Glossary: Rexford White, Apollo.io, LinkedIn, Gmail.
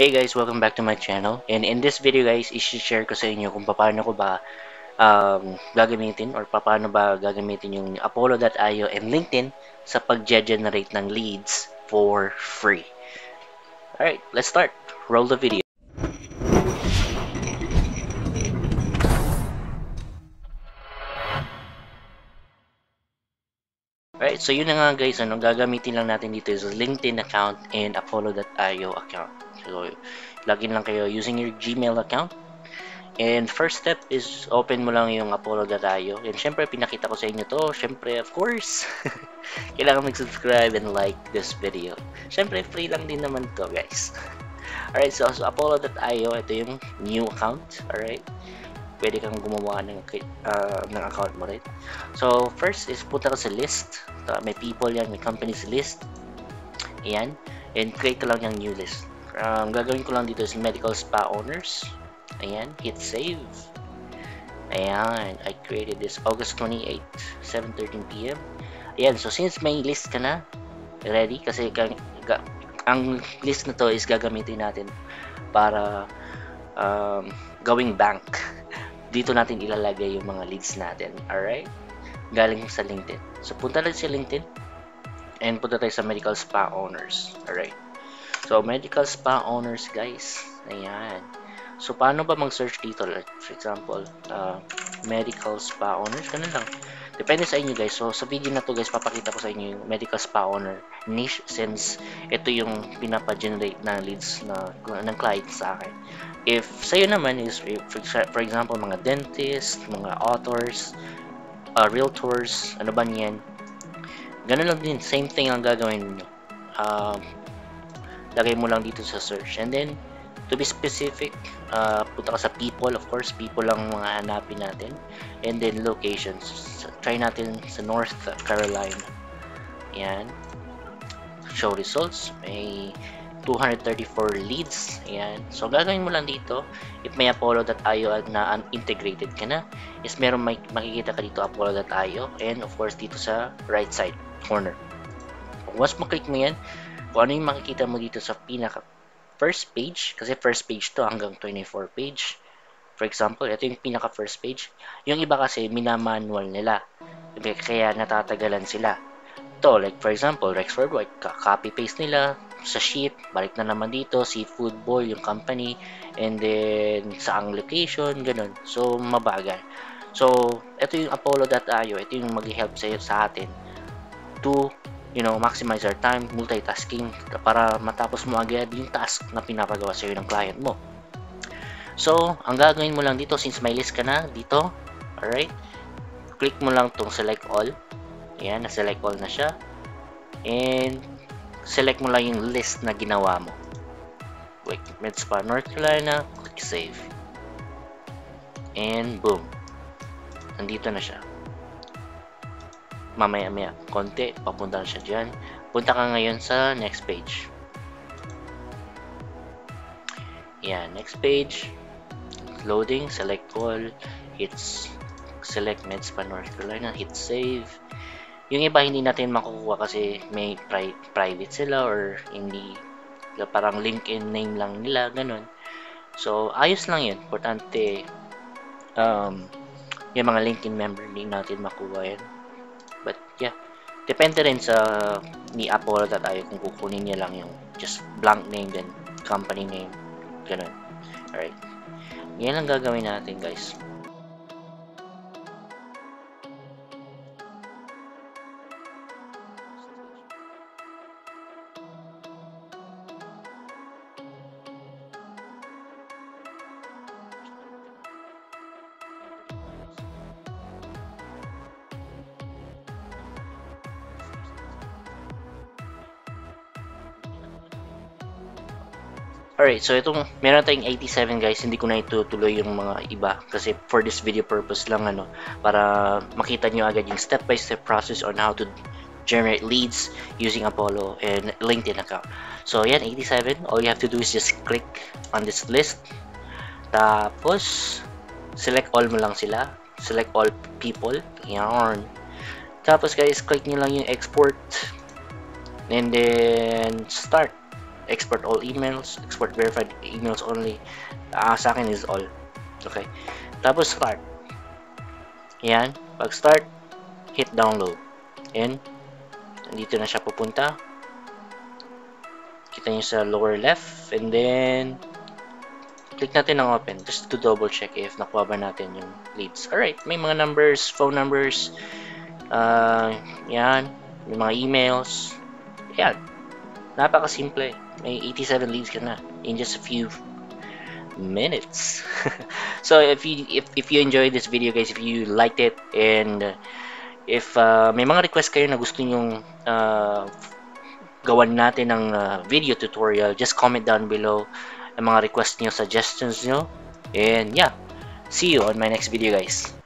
Hey guys, welcome back to my channel. And in this video guys, i-share ko sa inyo kung paano ko ba gagamitin or paano ba gagamitin yung Apollo.io and LinkedIn sa pag-generate ng leads for free. Alright, let's start. Roll the video. Alright, so yun na nga guys, gagamitin lang natin dito is LinkedIn account and Apollo.io account. So, login lang kayo using your Gmail account. And first step is open mo lang yung Apollo.io. And syempre, pinakita ko sa inyo to. Syempre, of course, kailangan mag-subscribe and like this video. Syempre, free lang din naman to guys. Alright, so Apollo.io, ito yung new account. Alright. Pwede kang gumawa ng account mo, right? So, first is punta ka sa list. So, may people yan, may companies list. Ayan. And create ko lang yung new list. Gagawin ko lang dito is medical spa owners. Ayan. Hit save. Ayan. I created this August 28, 7:13 p.m. Ayan. So, since may list ka na, ready? Kasi ang list na to is gagamitin natin para gawing bank. Dito natin ilalagay yung mga leads natin. Alright? Galing sa LinkedIn. So, punta tayo sa LinkedIn. And punta tayo sa medical spa owners. Alright? So, medical spa owners, guys. Ayan. So, paano ba mag-search dito? Like, for example, medical spa owners. Ganun lang. Depende sa inyo, guys. So, sa video na to, guys, papakita ko sa inyo yung medical spa owner niche since ito yung pinapa-generate na leads ng client sa akin. If sa'yo naman is, for example, mga dentist, mga authors, realtors, ano ba niyan? Ganun lang din, same thing ang gagawin nyo. Lagay mo lang dito sa search. And then, to be specific, punta ka sa people, of course, people lang mga hanapin natin. And then, locations. So, try natin sa North Carolina. Ayan. Show results. May 234 leads. Ayan. So, gagawin mo lang dito, if may Apollo.io na integrated ka na, is meron makikita ka dito Apollo.io and of course dito sa right side corner. Once maklik mo yan, kung ano yung makikita mo dito sa pinaka first page, kasi first page to hanggang 24 page. For example, ito yung pinaka first page. Yung iba kasi minamanual nila. Kaya natatagalan sila. Ito, like for example, Rexford White, copy-paste nila sa sheet, balik na naman dito, seafood boy, yung company, and then saang location, ganun. So, mabagal. So, ito yung Apollo.io, ito yung mag-help sa atin to, you know, maximize our time, multitasking, para matapos mo agad yung task na pinapagawa sa'yo ng client mo. So, ang gagawin mo lang dito, since may list ka na, dito, alright, click mo lang tong select all. Ayan, na-select all na siya. And, select mo lang yung list na ginawa mo. Wait, Med Spa North Carolina, click save. And, boom. Nandito na siya. Mamaya-maya, konti, papunta na siya dyan. Punta ka ngayon sa next page. Ayan, next page. Loading, select all. It's, select Med Spa North Carolina, hit save. Yung iba hindi natin makukuha kasi may private sila or hindi, parang LinkedIn name lang nila, ganun. So, ayos lang yun. Importante, yung mga LinkedIn member hindi natin makuha yan. But, yeah. Depende rin sa ni Apollo.io kung kukunin niya lang yung just blank name then company name. Ganun. Alright. Yan ang gagawin natin, guys. Alright, so itong meron tayong 87 guys, hindi ko na itutuloy yung mga iba kasi for this video purpose lang para makita nyo agad yung step-by-step process on how to generate leads using Apollo and LinkedIn account. So yan, 87, all you have to do is just click on this list, tapos select all mo lang sila, select all people, yan. Tapos guys, click nyo lang yung export and then start. export all emails, export verified emails only. Sa akin is all. Okay, tapos start. Yan, pag start, hit download. And dito na siya pupunta. Kita nyo sa lower left, and then click natin ng open just to double check if nakuha ba natin yung leads. Alright, may mga numbers, phone numbers, yan, may mga emails, yan. Napakasimple. May 87 leads ka na in just a few minutes. So if you enjoyed this video, guys, if you liked it, and if may mga request kayo na gusto nyong gawan natin ng video tutorial, just comment down below ang mga request nyo, suggestions nyo, and yeah, see you on my next video, guys.